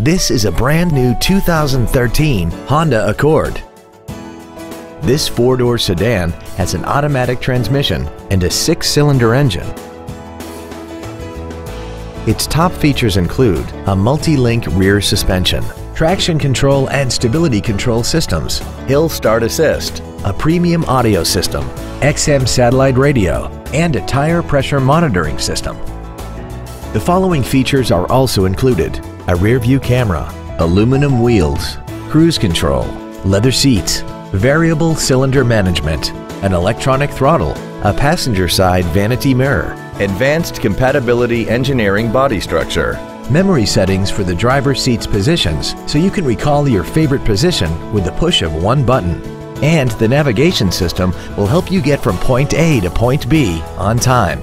This is a brand new 2013 Honda Accord. This four-door sedan has an automatic transmission and a six-cylinder engine. Its top features include a multi-link rear suspension, traction control and stability control systems, hill start assist, a premium audio system, XM satellite radio, and a tire pressure monitoring system. The following features are also included: a rear view camera, aluminum wheels, cruise control, leather seats, variable cylinder management, an electronic throttle, a passenger side vanity mirror, advanced compatibility engineering body structure, memory settings for the driver's seat's positions so you can recall your favorite position with the push of one button, and the navigation system will help you get from point A to point B on time.